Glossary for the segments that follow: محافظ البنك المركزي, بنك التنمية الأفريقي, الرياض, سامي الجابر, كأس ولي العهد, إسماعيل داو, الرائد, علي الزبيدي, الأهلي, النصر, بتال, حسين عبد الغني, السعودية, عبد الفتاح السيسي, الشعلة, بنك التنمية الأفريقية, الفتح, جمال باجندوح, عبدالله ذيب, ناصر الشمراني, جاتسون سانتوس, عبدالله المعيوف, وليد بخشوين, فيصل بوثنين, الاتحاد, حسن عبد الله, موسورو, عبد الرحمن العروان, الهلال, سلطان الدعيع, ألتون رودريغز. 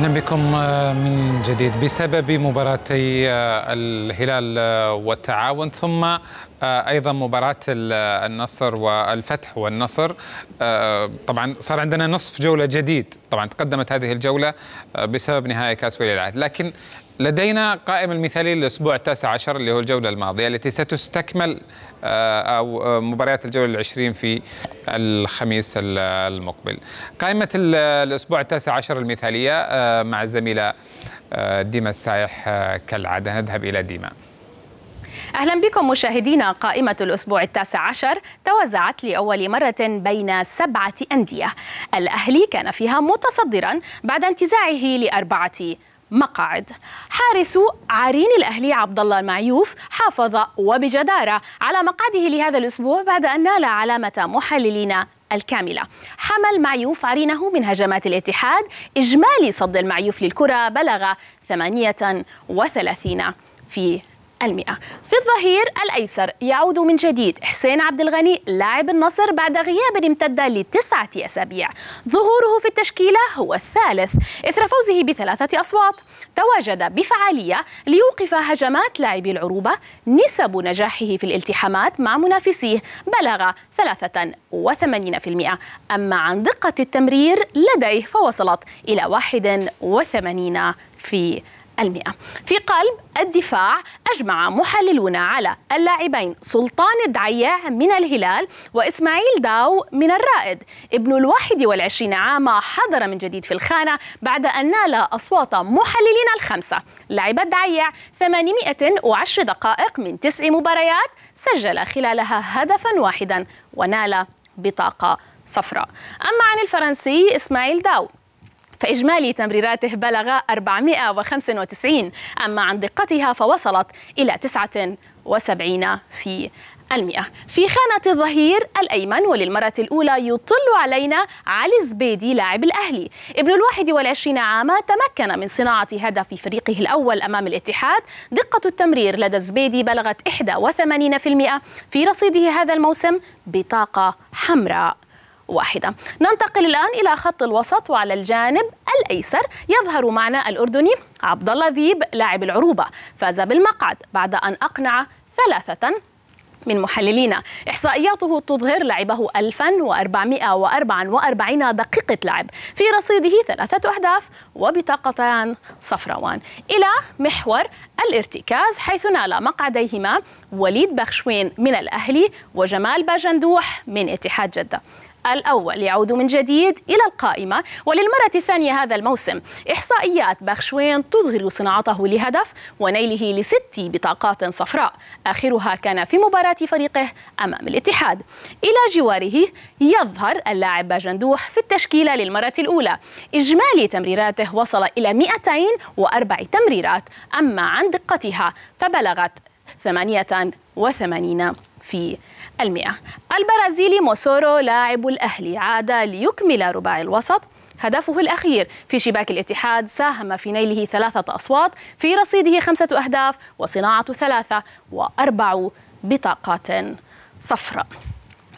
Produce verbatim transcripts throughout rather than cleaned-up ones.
أهلا بكم من جديد. بسبب مباراتي الهلال والتعاون ثم أيضا مباراة النصر والفتح والنصر، طبعا صار عندنا نصف جولة جديد. طبعا تقدمت هذه الجولة بسبب نهائي كأس ولي العهد، لكن لدينا قائمة المثالية للأسبوع التاسع عشر اللي هو الجولة الماضية التي ستستكمل أو مباريات الجولة العشرين في الخميس المقبل. قائمة الأسبوع التاسع عشر المثالية مع الزميلة ديمة السايح كالعادة. نذهب إلى ديمة. أهلا بكم مشاهدينا. قائمة الأسبوع التاسع عشر توزعت لأول مرة بين سبعة أندية. الأهلي كان فيها متصدرا بعد انتزاعه لأربعة مقاعد. حارس عارين الأهلي عبدالله المعيوف حافظ وبجدارة على مقعده لهذا الأسبوع بعد أن نال علامة محللين الكاملة. حمى المعيوف عرينه من هجمات الاتحاد. إجمالي صد المعيوف للكرة بلغ ثمانية وثلاثين في المئة. في الظهير الأيسر يعود من جديد حسين عبد الغني لاعب النصر بعد غياب امتد لتسعة أسابيع. ظهوره في التشكيلة هو الثالث إثر فوزه بثلاثة أصوات. تواجد بفعالية ليوقف هجمات لاعبي العروبة. نسب نجاحه في الالتحامات مع منافسيه بلغ ثلاثة وثمانين بالمئة، أما عن دقة التمرير لديه فوصلت إلى واحد وثمانين بالمئة. في قلب الدفاع أجمع محللون على اللاعبين سلطان الدعيع من الهلال وإسماعيل داو من الرائد. ابن الواحد والعشرين عاما حضر من جديد في الخانة بعد أن نال أصوات محللين الخمسة. لعب الدعيع ثمانمئة وعشر دقائق من تسع مباريات، سجل خلالها هدفا واحدا ونال بطاقة صفراء. أما عن الفرنسي إسماعيل داو فإجمالي تمريراته بلغ أربعمئة وخمسة وتسعين، أما عن دقتها فوصلت إلى تسعة وسبعين في المئة. في خانة الظهير الأيمن وللمرة الأولى يطل علينا علي الزبيدي لاعب الأهلي. ابن الواحد والعشرين عاما تمكن من صناعة هدف في فريقه الأول أمام الاتحاد. دقة التمرير لدى الزبيدي بلغت واحد وثمانين بالمئة. في رصيده هذا الموسم بطاقة حمراء واحدة. ننتقل الآن إلى خط الوسط، وعلى الجانب الأيسر يظهر معنا الأردني عبدالله ذيب لاعب العروبة. فاز بالمقعد بعد أن أقنع ثلاثة من محللين. إحصائياته تظهر لعبه ألف وأربعمئة وأربعة وأربعين دقيقة لعب. في رصيده ثلاثة أهداف وبطاقتان صفراوان. إلى محور الارتكاز حيث نال مقعديهما وليد بخشوين من الأهلي وجمال باجندوح من اتحاد جدة. الأول يعود من جديد إلى القائمة وللمرة الثانية هذا الموسم. إحصائيات بخشوين تظهر صناعته لهدف ونيله لست بطاقات صفراء، آخرها كان في مباراة فريقه أمام الاتحاد. إلى جواره يظهر اللاعب باجندوح في التشكيلة للمرة الأولى. إجمالي تمريراته وصل إلى مئتين وأربع تمريرات، أما عن دقتها فبلغت ثمانية وثمانين في المئة. البرازيلي موسورو لاعب الأهلي عاد ليكمل رباعي الوسط. هدفه الأخير في شباك الاتحاد ساهم في نيله ثلاثة أصوات. في رصيده خمسة أهداف وصناعة ثلاثة وأربع بطاقات صفراء.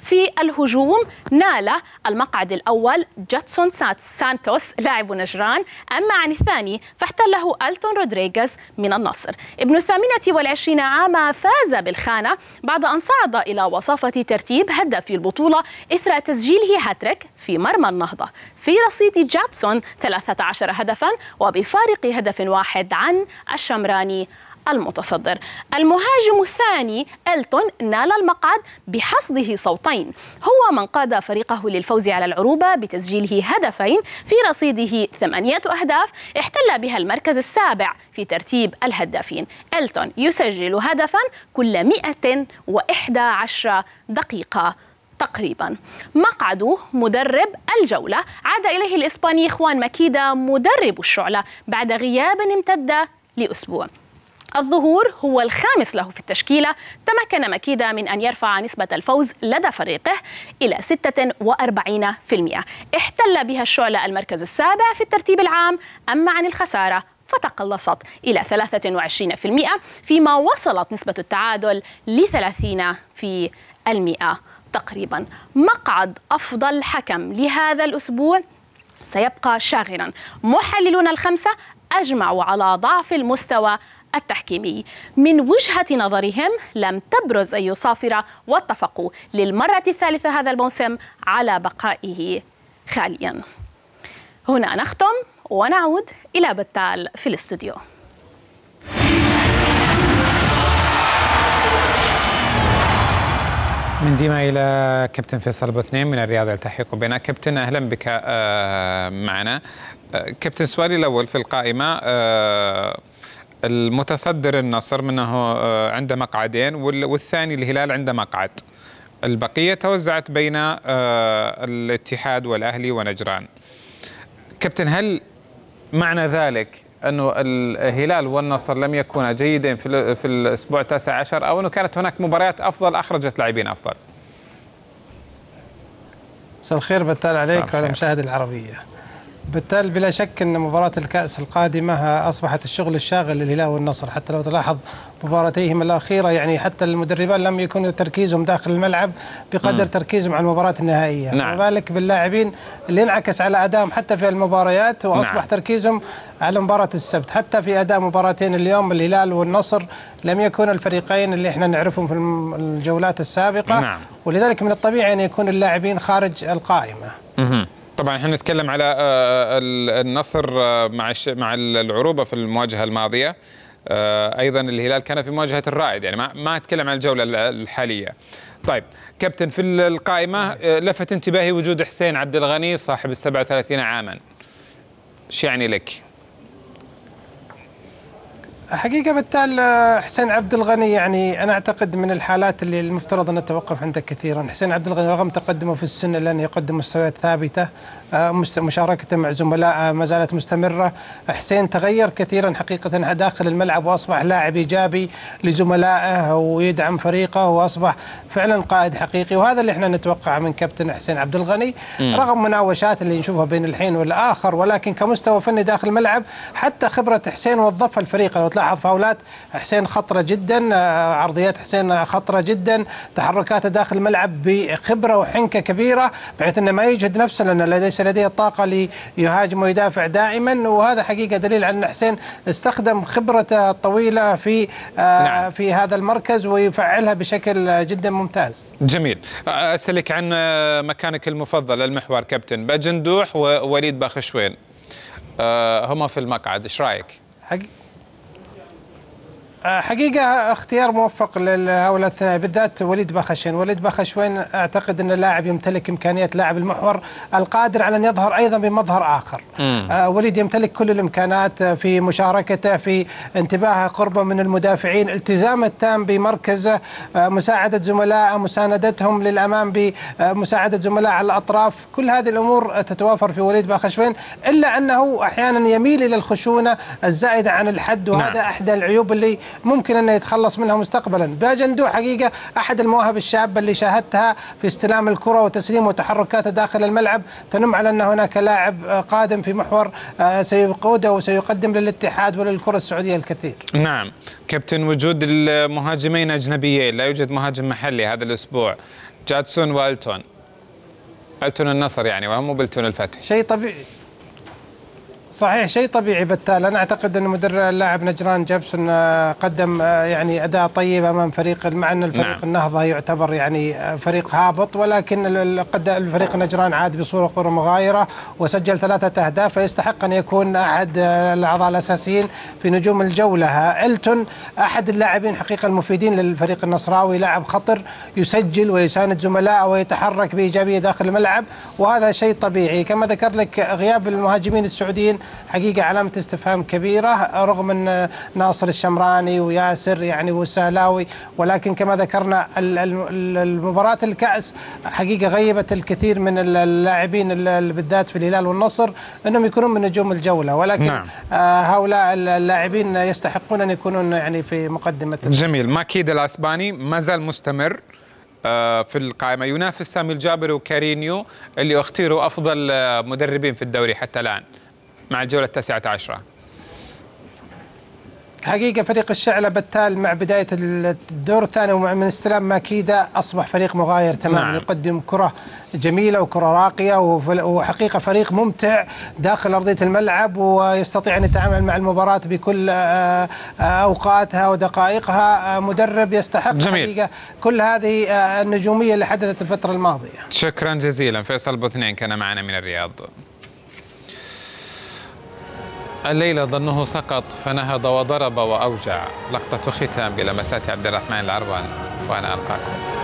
في الهجوم نال المقعد الأول جاتسون سانتوس لاعب نجران، أما عن الثاني فاحتله ألتون رودريغز من النصر. ابن الثامنة والعشرين عاما فاز بالخانة بعد أن صعد إلى وصافة ترتيب هدف في البطولة إثر تسجيله هاتريك في مرمى النهضة. في رصيد جاتسون ثلاثة عشر هدفا وبفارق هدف واحد عن الشمراني المتصدر. المهاجم الثاني ألتون نال المقعد بحصده صوتين. هو من قاد فريقه للفوز على العروبة بتسجيله هدفين. في رصيده ثمانية أهداف احتل بها المركز السابع في ترتيب الهدافين. ألتون يسجل هدفا كل مئة وإحدى عشرة دقيقة تقريبا. مقعده مدرب الجولة عاد إليه الإسباني إخوان ماكيدا مدرب الشعلة بعد غياب امتد لأسبوع. الظهور هو الخامس له في التشكيلة. تمكن ماكيدا من أن يرفع نسبة الفوز لدى فريقه إلى ستة وأربعين بالمئة. احتل بها الشعلة المركز السابع في الترتيب العام، أما عن الخسارة فتقلصت إلى ثلاثة وعشرين بالمئة، فيما وصلت نسبة التعادل ل ثلاثين بالمئة تقريبا. مقعد أفضل حكم لهذا الأسبوع سيبقى شاغرا. محللون الخمسة أجمعوا على ضعف المستوى التحكيمي. من وجهة نظرهم لم تبرز أي صافرة، واتفقوا للمرة الثالثة هذا الموسم على بقائه خاليا. هنا نختم ونعود إلى بتال في الاستوديو. من ديما إلى كابتن فيصل بوثنين من الرياض يلتحق بنا. كابتن أهلا بك معنا. كابتن سؤالي الأول في القائمة، المتصدر النصر منه عنده مقعدين والثاني الهلال عنده مقعد، البقية توزعت بين الاتحاد والأهلي ونجران. كابتن هل معنى ذلك أنه الهلال والنصر لم يكونا جيدين في في الأسبوع التاسع عشر، أو أنه كانت هناك مباريات أفضل أخرجت لاعبين أفضل؟ مساء الخير بتال عليك وعلى مشاهد العربية. بالتالي بلا شك أن مباراة الكأس القادمة أصبحت الشغل الشاغل للهلال والنصر، حتى لو تلاحظ مباراتيهم الأخيرة يعني حتى المدربان لم يكونوا تركيزهم داخل الملعب بقدر م. تركيزهم على المباراة النهائية. نعم. ما بالك باللاعبين اللي انعكس على أدائهم حتى في المباريات، وأصبح نعم. تركيزهم على مباراة السبت. حتى في أداء مباراتين اليوم الهلال والنصر لم يكون الفريقين اللي احنا نعرفهم في الجولات السابقة. نعم. ولذلك من الطبيعي أن يكون اللاعبين خارج القائمة. م. طبعا احنا نتكلم على النصر مع مع العروبه في المواجهه الماضيه، ايضا الهلال كان في مواجهه الرائد، يعني ما ما اتكلم عن الجوله الحاليه. طيب كابتن في القائمه لفت انتباهي وجود حسين عبد الغني صاحب ال سبعة وثلاثين عاما، ايش يعني لك؟ حقيقة بالتالي حسين عبد الغني يعني أنا أعتقد من الحالات اللي المفترض أن نتوقف عندها كثيرا. حسين عبد الغني رغم تقدمه في السن لن يقدم مستويات ثابتة، مشاركته مع زملاء ما زالت مستمرة. حسين تغير كثيرا حقيقة داخل الملعب، وأصبح لاعب إيجابي لزملائه ويدعم فريقه، وأصبح فعلا قائد حقيقي، وهذا اللي احنا نتوقعه من كابتن حسين عبد الغني م. رغم مناوشات اللي نشوفها بين الحين والآخر، ولكن كمستوى فني داخل الملعب حتى خبرة حسين وظفها الفريق. لو تلاحظ فاولات حسين خطرة جدا، عرضيات حسين خطرة جدا، تحركاته داخل الملعب بخبرة وحنكة كبيرة بحيث أنه ما يجهد نفسه لأنه ليس لديه الطاقة ليهاجم ويدافع دائما، وهذا حقيقة دليل على أن حسين استخدم خبرته الطويلة في نعم. في هذا المركز ويفعلها بشكل جدا ممتاز. جميل. أسألك عن مكانك المفضل المحور كابتن، باجندوح ووليد بخشوين هما في المقعد، إيش رأيك؟ حق حقيقة اختيار موفق لهؤلاء الثنائي، بالذات وليد بخشوين. وليد بخشوين أعتقد أن اللاعب يمتلك إمكانية لاعب المحور القادر على أن يظهر أيضا بمظهر آخر. آه وليد يمتلك كل الإمكانات في مشاركته، في انتباهه، قربه من المدافعين، التزامه التام بمركزه، آه مساعدة زملائه، مساندتهم للأمام بمساعدة زملاء على الأطراف. كل هذه الأمور تتوافر في وليد بخشوين، إلا أنه أحيانا يميل إلى الخشونة الزائدة عن الحد، وهذا نعم. أحدى العيوب اللي ممكن أن يتخلص منها مستقبلا. باجندوح حقيقة أحد المواهب الشابة اللي شاهدتها في استلام الكرة وتسليمه وتحركاته داخل الملعب، تنم على أن هناك لاعب قادم في محور سيقوده وسيقدم للاتحاد وللكرة السعودية الكثير. نعم كابتن، وجود المهاجمين أجنبيين، لا يوجد مهاجم محلي هذا الأسبوع، جاتسون وألتون، ألتون النصر يعني وهم بلتون الفتح، شيء طبيعي. صحيح شيء طبيعي بالتالي. أنا أعتقد أن مدرب اللاعب نجران جابسون قدم يعني أداء طيب أمام فريق، مع أن الفريق نعم. النهضة يعتبر يعني فريق هابط، ولكن الفريق نجران عاد بصورة غير مغايرة وسجل ثلاثة أهداف، فيستحق أن يكون أحد الأعضاء الأساسيين في نجوم الجولة. ألتون أحد اللاعبين حقيقة المفيدين للفريق النصراوي، لاعب خطر يسجل ويساند زملائه ويتحرك بإيجابية داخل الملعب، وهذا شيء طبيعي. كما ذكرت لك غياب المهاجمين السعوديين حقيقة علامة استفهام كبيرة، رغم أن ناصر الشمراني وياسر يعني والسهلاوي، ولكن كما ذكرنا المباراة الكأس حقيقة غيبت الكثير من اللاعبين بالذات في الهلال والنصر أنهم يكونون من نجوم الجولة، ولكن نعم. هؤلاء اللاعبين يستحقون أن يكونون يعني في مقدمة. جميل. ماكيدا الأسباني ما زال مستمر في القائمة، ينافس سامي الجابر وكارينيو اللي اختيروا أفضل مدربين في الدوري حتى الآن مع الجولة التاسعة عشرة. حقيقة فريق الشعلة بتال مع بداية الدور الثاني ومع من استلام ماكيدا أصبح فريق مغاير تماما، يقدم كرة جميلة وكرة راقية وحقيقة فريق ممتع داخل أرضية الملعب، ويستطيع أن يتعامل مع المباراة بكل أوقاتها ودقائقها. مدرب يستحق جميل. حقيقة كل هذه النجومية اللي حدثت الفترة الماضية. شكرا جزيلا. فيصل بوثنين كان معنا من الرياض. الليلة ظنه سقط فنهض وضرب وأوجع. لقطة ختام بلمسات عبد الرحمن العروان، وأنا ألقاكم.